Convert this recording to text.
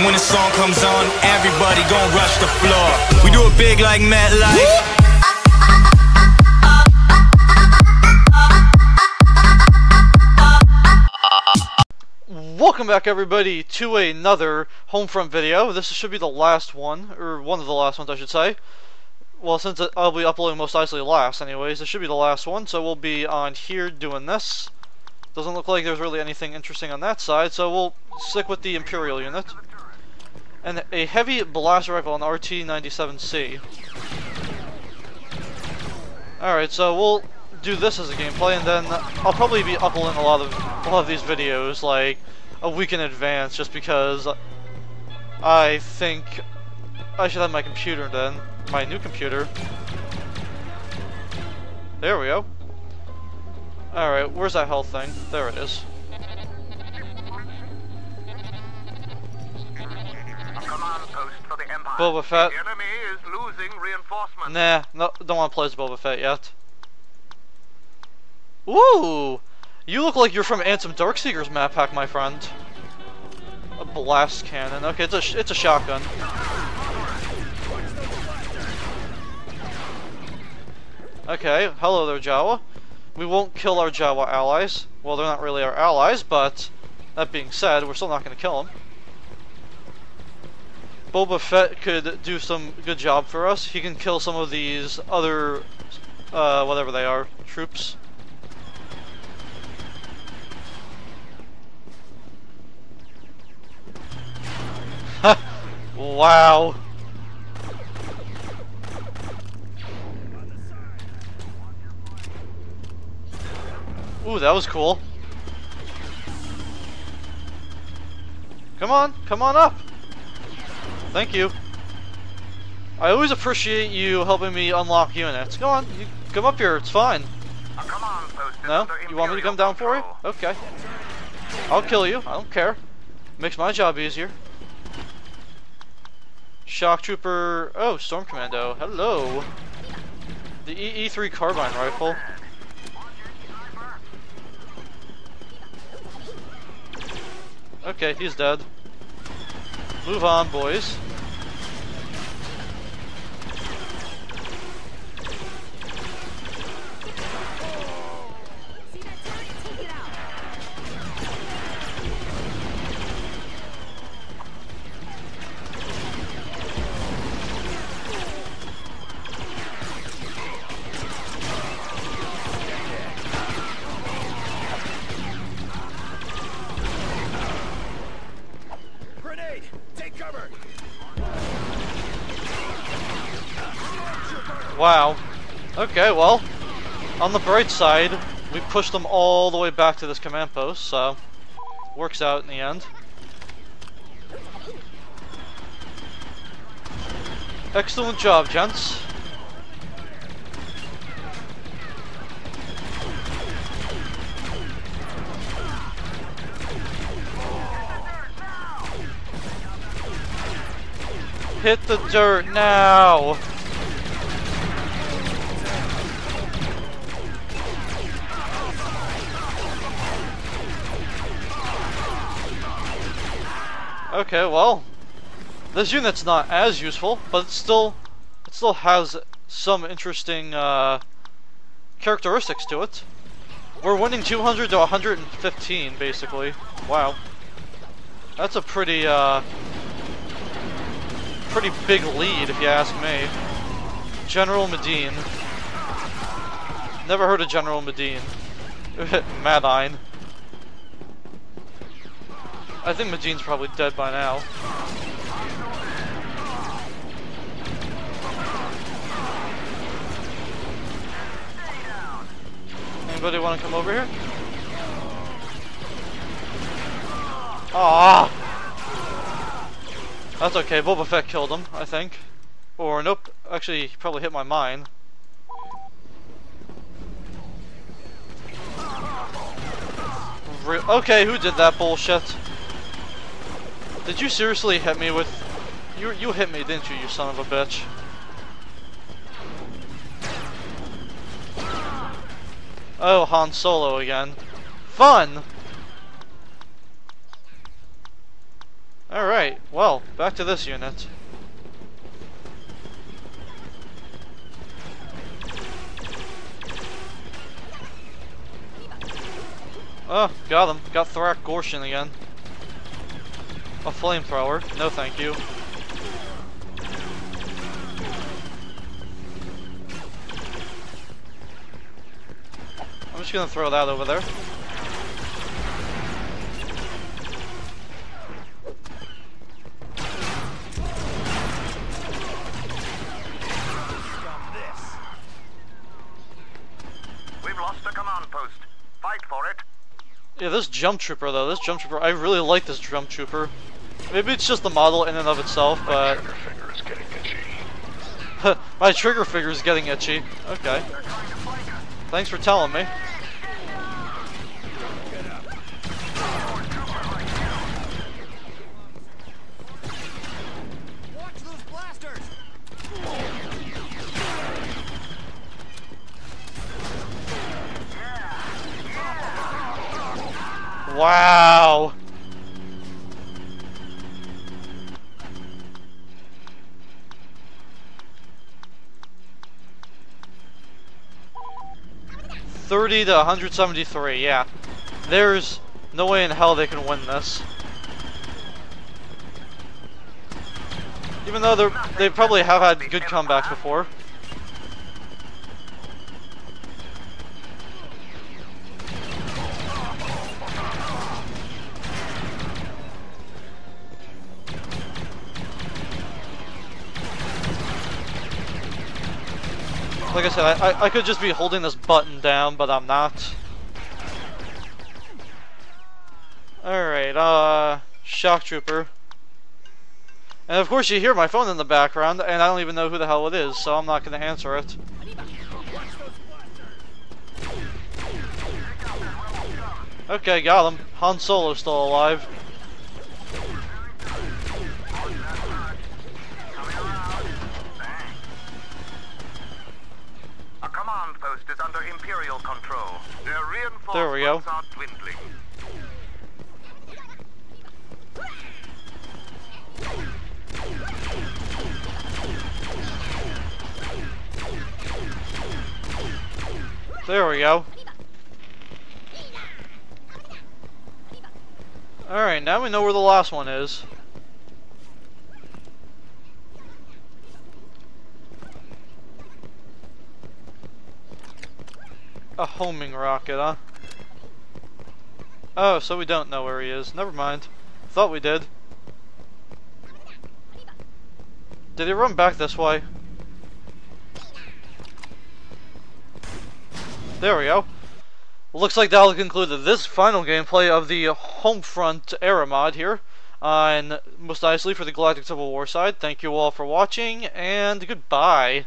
And when the song comes on, everybody gon' rush the floor. We do it big like MetLife. Welcome back, everybody, to another Homefront video. This should be the last one, or one of the last ones, I should say. Well, since I'll be uploading Mos Eisley last, anyways, this should be the last one, so we'll be on here doing this. Doesn't look like there's really anything interesting on that side, so we'll stick with the Imperial unit. And a heavy blaster rifle on RT-97C. Alright, so we'll do this as a gameplay, and then I'll probably be uploading a lot of these videos, like, a week in advance, just because I think I should have my computer then, my new computer. There we go. Alright, where's that health thing? There it is. Boba Fett. The enemy is losing reinforcements. Nah, no, don't want to play as Boba Fett yet. Woo! You look like you're from Anthem Darkseeker's map pack, my friend. A blast cannon. Okay, it's a shotgun. Okay, hello there, Jawa. We won't kill our Jawa allies. Well, they're not really our allies, but that being said, we're still not going to kill them. Boba Fett could do some good job for us. He can kill some of these other, whatever they are, troops. Wow. Ooh, that was cool. Come on, come on up. Thank you. I always appreciate you helping me unlock units. Go on, you come up here, it's fine. No? You want me to come down for you? Okay. I'll kill you, I don't care. Makes my job easier. Shock Trooper. Oh, Storm Commando. Hello. The EE3 carbine rifle. Okay, he's dead. Move on, boys. Wow. Okay, well, on the bright side, we pushed them all the way back to this command post, so works out in the end. Excellent job, gents. Hit the dirt now! Okay, well, this unit's not as useful, but it still has some interesting characteristics to it. We're winning 200 to 115, basically. Wow, that's a pretty pretty big lead, if you ask me. General Madine. Never heard of General Madine. Madine. I think Madine's probably dead by now. Anybody want to come over here? Ah! That's okay. Boba Fett killed him, I think. Or nope. Actually, he probably hit my mine. Okay, who did that bullshit? Did you seriously hit me with... You hit me, didn't you, you son of a bitch? Oh, Han Solo again. Fun! Alright, well, back to this unit. Oh, got him. Got Thrack Gorgian again. A flamethrower. No thank you. I'm just gonna throw that over there. Yeah, this jump trooper though, I really like this jump trooper. Maybe it's just the model in and of itself, but... My trigger finger is getting itchy. My trigger finger is getting itchy. Okay. Thanks for telling me. Wow! $30 to $173, yeah. There's no way in hell they can win this. Even though they probably have had good comebacks before. Like I said, I could just be holding this button down, but I'm not. Alright, shock trooper. And of course you hear my phone in the background, and I don't even know who the hell it is, so I'm not gonna answer it. Okay, got him. Han Solo's still alive. Is under Imperial control. Their reinforcements are dwindling. There we go. Alright, now we know where the last one is. A homing rocket, huh? Oh, so we don't know where he is. Never mind. Thought we did. Did he run back this way? There we go. Looks like that'll conclude this final gameplay of the Homefront era mod here on Mos Eisley for the Galactic Civil War side. Thank you all for watching, and goodbye.